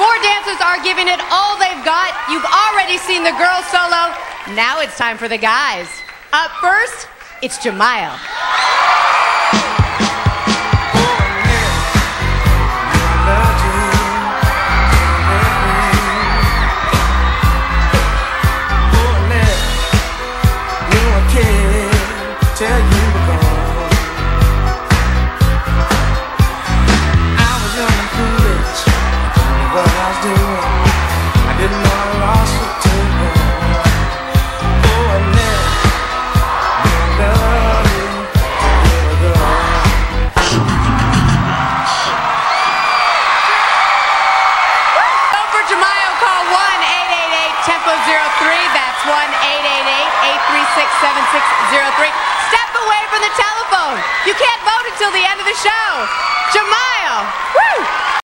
Four dancers are giving it all they've got. You've already seen the girls solo. Now it's time for the guys. Up first, it's Jamile. Step away from the telephone. You can't vote until the end of the show. Jamile. Woo!